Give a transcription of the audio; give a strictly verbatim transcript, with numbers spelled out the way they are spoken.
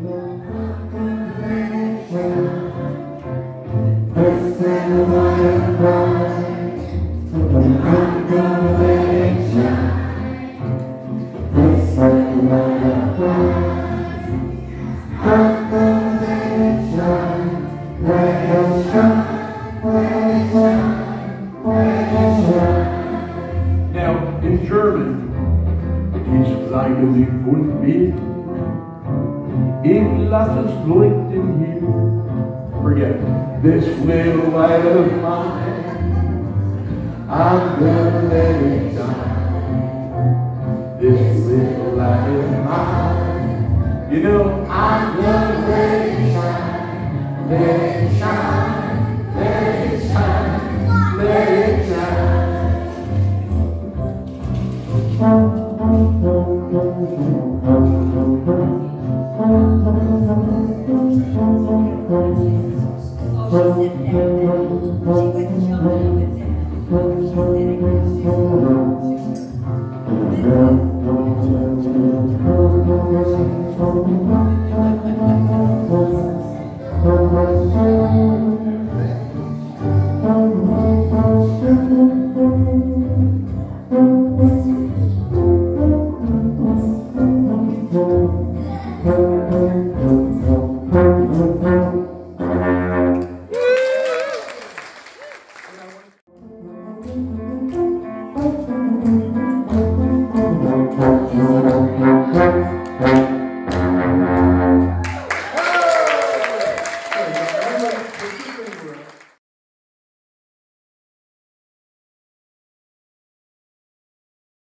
Now, in German, it is like a Wund mit. Ich lasse es leuchten hier. Forget this little light of mine. I'm gonna let it shine. This little light of mine. You know, I'm gonna let it shine. Let it shine. Let it shine. Let it shine. Thank you.